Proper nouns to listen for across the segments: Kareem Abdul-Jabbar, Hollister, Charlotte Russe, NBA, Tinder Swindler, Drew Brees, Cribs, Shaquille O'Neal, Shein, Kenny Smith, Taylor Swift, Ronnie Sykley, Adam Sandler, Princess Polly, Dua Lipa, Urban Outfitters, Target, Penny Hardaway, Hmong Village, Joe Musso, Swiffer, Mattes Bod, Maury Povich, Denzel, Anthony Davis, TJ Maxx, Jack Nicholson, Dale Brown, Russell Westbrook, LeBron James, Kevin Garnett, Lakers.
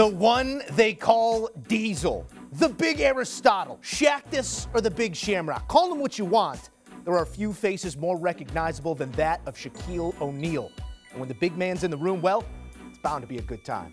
The one they call Diesel. The big Aristotle. Shaqtus or the big Shamrock. Call him what you want. There are few faces more recognizable than that of Shaquille O'Neal. And when the big man's in the room, well, it's bound to be a good time.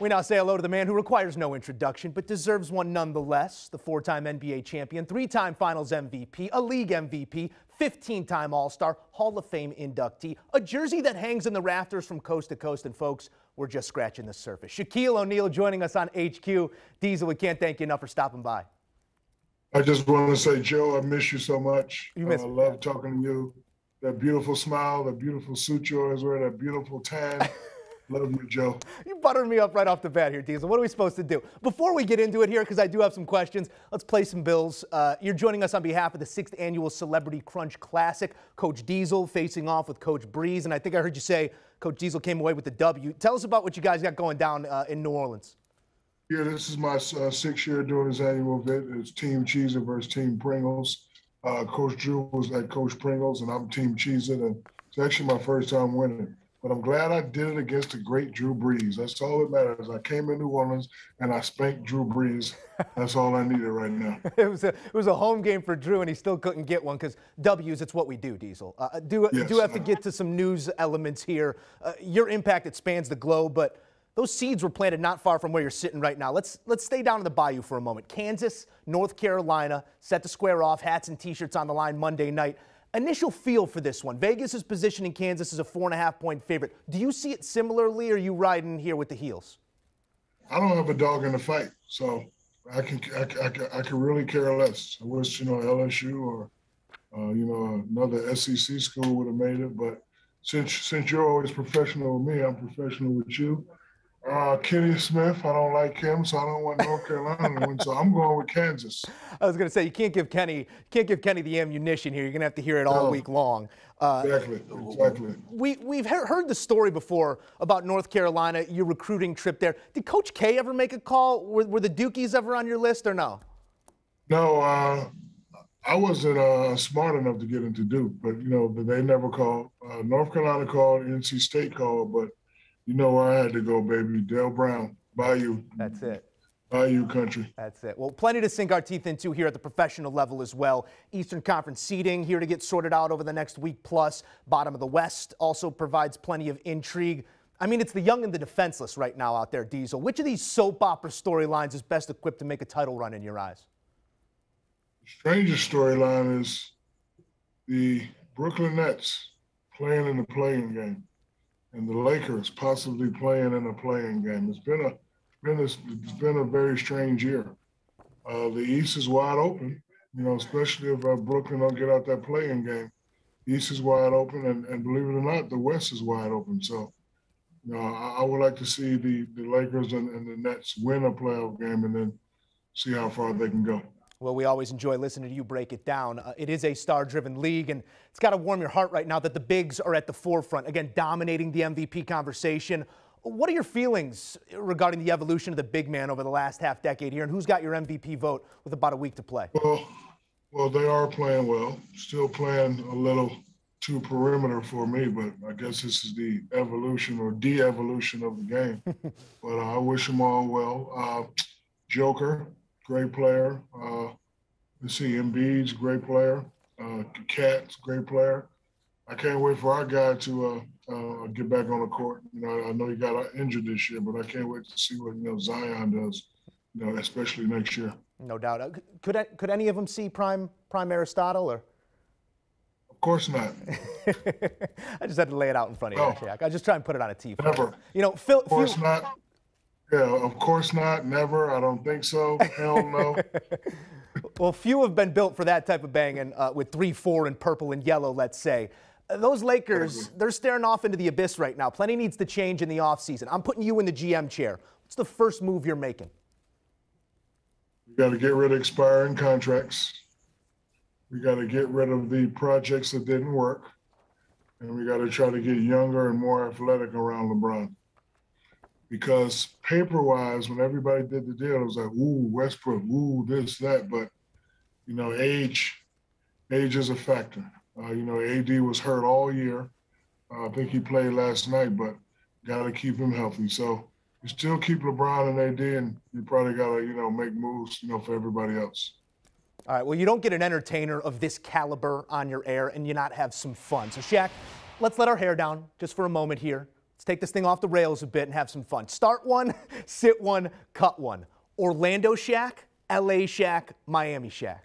We now say hello to the man who requires no introduction, but deserves one nonetheless. The four-time NBA champion, three-time Finals MVP, a League MVP, 15-time All-Star, Hall of Fame inductee, a jersey that hangs in the rafters from coast to coast. And folks, we're just scratching the surface. Shaquille O'Neal joining us on HQ. Diesel, we can't thank you enough for stopping by. I just want to say, Joe, I miss you so much. You miss me. I love talking to you. That beautiful smile, that beautiful suit you always wear, that beautiful tan. Love you, Joe. You buttered me up right off the bat here, Diesel. What are we supposed to do? Before we get into it here, because I do have some questions, let's play some bills. You're joining us on behalf of the 6th Annual Celebrity Crunch Classic. Coach Diesel facing off with Coach Brees. And I think I heard you say Coach Diesel came away with the W. Tell us about what you guys got going down in New Orleans. Yeah, this is my 6th year doing this annual event. It's Team Cheez-It versus Team Pringles. Coach Drew was at Coach Pringles, and I'm Team Cheez-It. And it's actually my first time winning. But I'm glad I did it against the great Drew Brees. That's all that matters. I came in New Orleans and I spanked Drew Brees. That's all I needed right now. It was a home game for Drew, and he still couldn't get one because W's, it's what we do, Diesel. Do have to get to some news elements here. Your impact, it spans the globe, but those seeds were planted not far from where you're sitting right now. Let's stay down in the bayou for a moment. Kansas, North Carolina, set to square off, hats and T-shirts on the line Monday night. Initial feel for this one. Vegas is positioning Kansas as a 4.5-point favorite. Do you see it similarly, or are you riding here with the heels? I don't have a dog in the fight, so I can really care less. I wish, LSU or, another SEC school would have made it. But since you're always professional with me, I'm professional with you. Kenny Smith, I don't like him, so I don't want North Carolina to win, so I'm going with Kansas. I was going to say, you can't give Kenny the ammunition here. You're going to have to hear it all week long. Exactly. We've heard the story before about North Carolina, your recruiting trip there. Did Coach K ever make a call? Were the Dukies ever on your list or no? No, I wasn't smart enough to get into Duke, but, they never called. North Carolina called, NC State called, but you know where I had to go, baby. Dale Brown, Bayou. That's it. Bayou country. That's it. Well, plenty to sink our teeth into here at the professional level as well. Eastern Conference seeding here to get sorted out over the next week plus. Bottom of the West also provides plenty of intrigue. I mean, it's the young and the defenseless right now out there, Diesel. Which of these soap opera storylines is best equipped to make a title run in your eyes? The strangest storyline is the Brooklyn Nets playing in the play-in game, and the Lakers possibly playing in a play-in game. It's been a very strange year. The East is wide open, especially if Brooklyn don't get out that play-in game. The East is wide open, and believe it or not, the West is wide open. So, I would like to see the Lakers and the Nets win a playoff game and then see how far they can go. Well, we always enjoy listening to you break it down. It is a star-driven league, and it's got to warm your heart right now that the bigs are at the forefront, again, dominating the MVP conversation. What are your feelings regarding the evolution of the big man over the last half-decade here, and who's got your MVP vote with about a week to play? Well, they are playing well. Still playing a little too perimeter for me, but I guess this is the evolution or de-evolution of the game. But I wish them all well. Joker. Great player. Let's see, Embiid's great player. Cat's great player. I can't wait for our guy to get back on the court. I know he got injured this year, but I can't wait to see what Zion does. Especially next year. No doubt. Could any of them see prime Aristotle or? Of course not. I just had to lay it out in front of you, Jack. I just try and put it on a tee. Never. Phil. Of course not. Yeah, of course not, never, I don't think so, hell no. Well, few have been built for that type of banging with 3-4 in purple and yellow, let's say. Those Lakers, they're staring off into the abyss right now. Plenty needs to change in the offseason. I'm putting you in the GM chair. What's the first move you're making? We got to get rid of expiring contracts. We got to get rid of the projects that didn't work. And we got to try to get younger and more athletic around LeBron. Because paper-wise, when everybody did the deal, it was like, ooh, Westbrook, ooh, this, that. But, age is a factor. AD was hurt all year. I think he played last night, but got to keep him healthy. So you still keep LeBron and AD, and you probably got to, you know, make moves, you know, for everybody else. All right, well, you don't get an entertainer of this caliber on your air and you not have some fun. So, Shaq, let's let our hair down just for a moment here. Let's take this thing off the rails a bit and have some fun. Start one, sit one, cut one. Orlando Shaq, LA Shaq, Miami Shaq.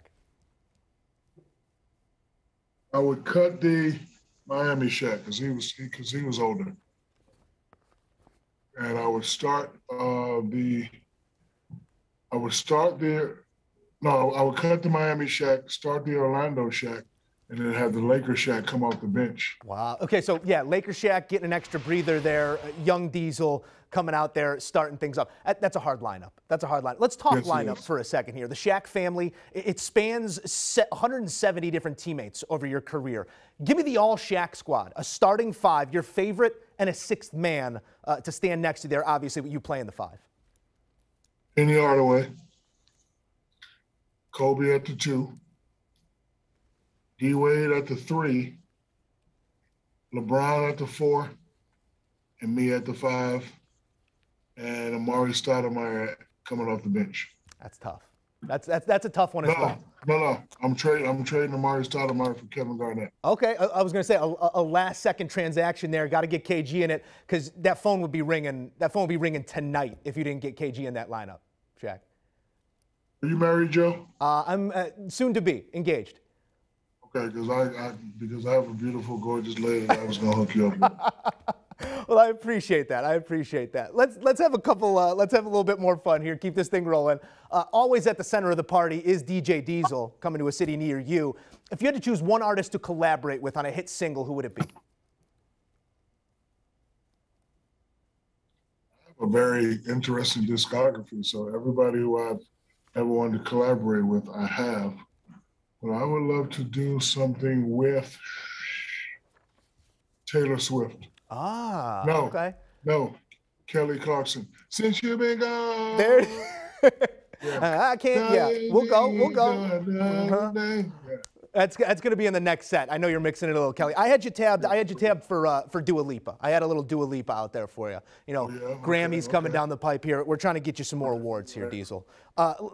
I would cut the Miami Shaq because he was older. And I would start I would cut the Miami Shaq, start the Orlando Shaq, and then have the Lakers Shaq come off the bench. Wow. Okay, so, yeah, Lakers Shaq getting an extra breather there. Young Diesel coming out there, starting things up. That's a hard lineup. That's a hard lineup. Let's talk lineup for a second here. The Shaq family, it spans 170 different teammates over your career. Give me the all-Shaq squad, a starting five, your favorite, and a sixth man to stand next to there, obviously, with you playing the five. Penny Hardaway. Kobe at the 2, D Wade at the 3, LeBron at the 4, and me at the 5, and Amar'i Stoudemire coming off the bench. That's tough. That's a tough one as well. No. I'm trading Amar'i Stoudemire for Kevin Garnett. Okay, I was gonna say a last second transaction there. Got to get KG in it because that phone would be ringing. That phone would be ringing tonight if you didn't get KG in that lineup, Shaq. Are you married, Joe? I'm soon to be engaged. Okay, because I have a beautiful, gorgeous lady that I was gonna hook you up with. Well, I appreciate that. Let's have a couple. Let's have a little bit more fun here. Keep this thing rolling. Always at the center of the party is DJ Diesel coming to a city near you. If you had to choose one artist to collaborate with on a hit single, who would it be? I have a very interesting discography, so everybody who I've ever wanted to collaborate with, I have. But I would love to do something with Taylor Swift. Ah, no, okay. No, Kelly Clarkson. Since you've been gone. There it is. Yeah. I can't, yeah, we'll go. Uh-huh. Yeah. That's going to be in the next set. I know you're mixing it a little, Kelly. I had you tabbed for Dua Lipa. I had a little Dua Lipa out there for you. You know, yeah, Grammys coming down the pipe here. We're trying to get you some more awards here, Diesel.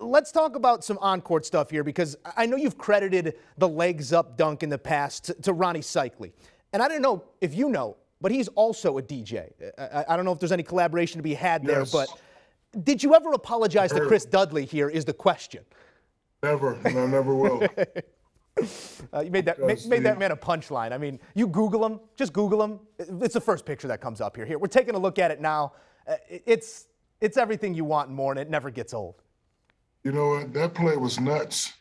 Let's talk about some on-court stuff here because I know you've credited the legs up dunk in the past to Ronnie Sykley. And I don't know if you know, but he's also a DJ. I don't know if there's any collaboration to be had there, but did you ever apologize to Chris Dudley here is the question. Never, and I never will. You made that man a punchline. I mean, you Google him, just Google him. It's the first picture that comes up here. We're taking a look at it now. It's everything you want and more, and it never gets old. You know what? That play was nuts.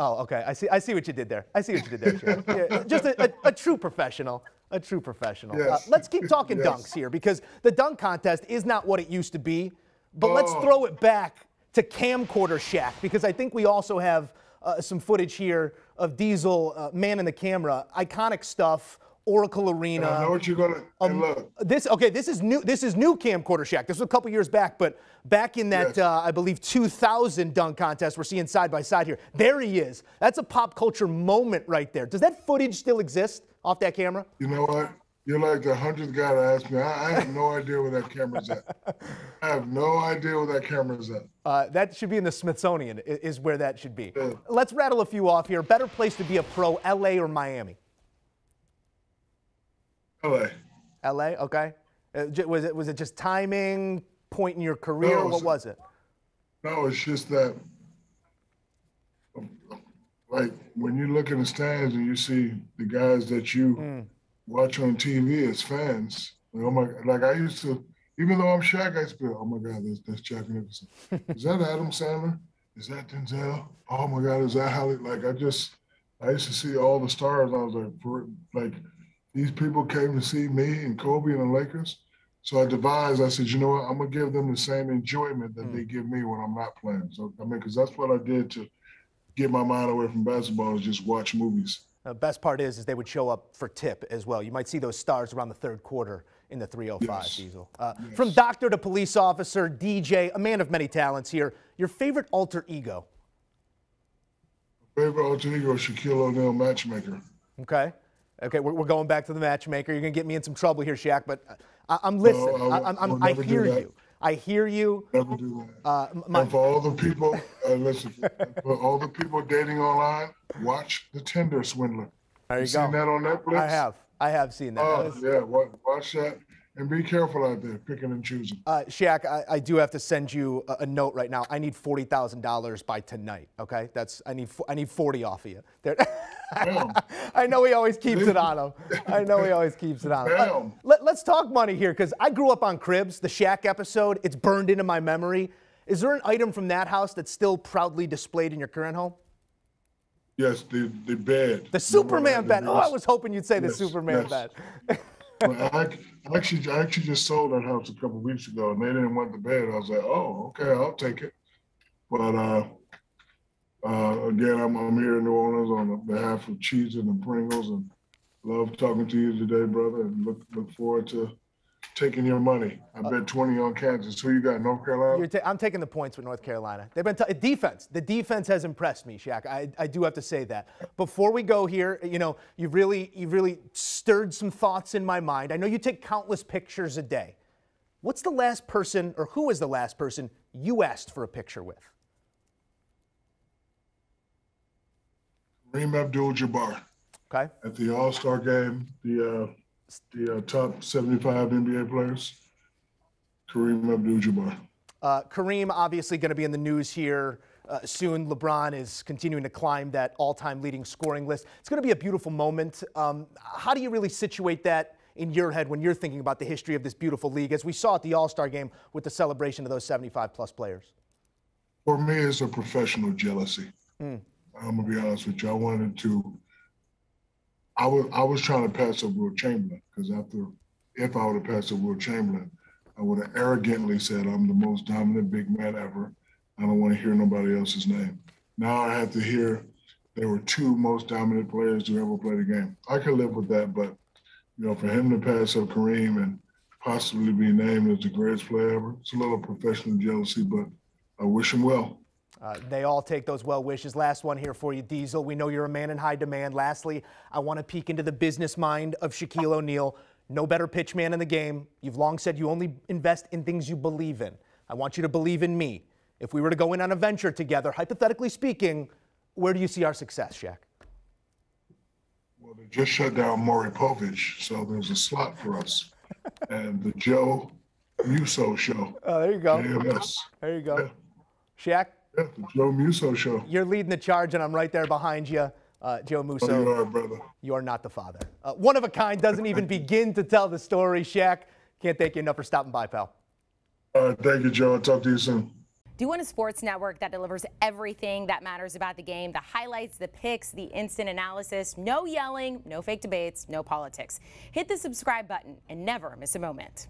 Oh, okay. I see what you did there. I see what you did there. Yeah, just a true professional. A true professional. Yes. Let's keep talking dunks here because the dunk contest is not what it used to be. But let's throw it back to camcorder Shaq because I think we also have some footage here of Diesel, man in the camera, iconic stuff, Oracle Arena. I know what you're gonna look. This is new. This is new camcorder Shaq. This was a couple years back, but back in that I believe 2000 dunk contest, we're seeing side by side here. There he is. That's a pop culture moment right there. Does that footage still exist off that camera? You know what? You're like the 100th guy to ask me. I have no idea where that camera's at. I have no idea where that camera's at. That should be in the Smithsonian, is where that should be. Yeah. Let's rattle a few off here. Better place to be a pro, LA or Miami? LA. LA, okay. Was it just timing, point in your career? No, what was it? No, it's just that, like, when you look in the stands and you see the guys that you watch on TV as fans. Like, oh my, like I used to, even though I'm Shaq, I used to be, oh my God, that's Jack Nicholson. Is that Adam Sandler? Is that Denzel? Oh my God, is that Halle? Like I used to see all the stars. I was like, these people came to see me and Kobe and the Lakers. So I said, you know what, I'm gonna give them the same enjoyment that they give me when I'm not playing. So I mean, cause that's what I did to get my mind away from basketball is just watch movies. The best part is they would show up for tip as well. You might see those stars around the third quarter in the 305, Diesel. From doctor to police officer, DJ, a man of many talents here. Your favorite alter ego? Favorite alter ego, Shaquille O'Neal, matchmaker. Okay. Okay, we're going back to the matchmaker. You're going to get me in some trouble here, Shaq, but I'm listening. No, I hear you. I hear you. Never do that. And for all the people, listen, for all the people dating online, watch the Tinder Swindler. There you go. Seen that on Netflix? I have seen that. Oh, yeah, watch that. And be careful out there, picking and choosing. Shaq, I do have to send you a note right now. I need $40,000 by tonight. Okay, that's I need 40 off of you. I know he always keeps it on him. Let's talk money here, because I grew up on Cribs, the Shaq episode. It's burned into my memory. Is there an item from that house that's still proudly displayed in your current home? Yes, the bed. The Superman bed. Oh, I was hoping you'd say the Superman bed. Well, I actually just sold that house a couple of weeks ago, and they didn't want the bed. I was like, oh, okay, I'll take it. But again, I'm here in New Orleans on behalf of Cheez and the Pringles, and love talking to you today, brother, and look forward to taking your money. I bet 20 on Kansas. Who you got, North Carolina? I'm taking the points with North Carolina. They've been defense. The defense has impressed me, Shaq. I do have to say that. Before we go here, you know, you've really stirred some thoughts in my mind. I know you take countless pictures a day. What's the last person, or who is the last person you asked for a picture with? Kareem Abdul-Jabbar. Okay. At the All-Star game, the top 75 NBA players, Kareem Abdul-Jabbar. Kareem, obviously going to be in the news here soon. LeBron is continuing to climb that all-time leading scoring list. It's going to be a beautiful moment. How do you really situate that in your head when you're thinking about the history of this beautiful league, as we saw at the All-Star game with the celebration of those 75-plus players? For me, it's a professional jealousy. I'm going to be honest with you. I was trying to pass up Wilt Chamberlain, because if I would have passed up Wilt Chamberlain, I would have arrogantly said, I'm the most dominant big man ever. I don't want to hear nobody else's name. Now I have to hear there were two most dominant players who ever played the game. I could live with that, but you know, for him to pass up Kareem and possibly be named as the greatest player ever, it's a little professional jealousy, but I wish him well. They all take those well wishes. Last one here for you, Diesel. We know you're a man in high demand. Lastly, I want to peek into the business mind of Shaquille O'Neal. No better pitch man in the game. You've long said you only invest in things you believe in. I want you to believe in me. If we were to go in on a venture together, hypothetically speaking, where do you see our success, Shaq? Well, they just shut down Maury Povich, so there's a slot for us. And the Joe Musso show. Oh, there you go. There you go. Yeah. Shaq? Yeah, the Joe Musso show. You're leading the charge, and I'm right there behind you, Joe Musso. Oh, you are, brother. You are not the father. One of a kind, doesn't even begin to tell the story. Shaq, can't thank you enough for stopping by, pal. All right, thank you, Joe. I'll talk to you soon. Do you want a sports network that delivers everything that matters about the game? The highlights, the picks, the instant analysis, no yelling, no fake debates, no politics. Hit the subscribe button and never miss a moment.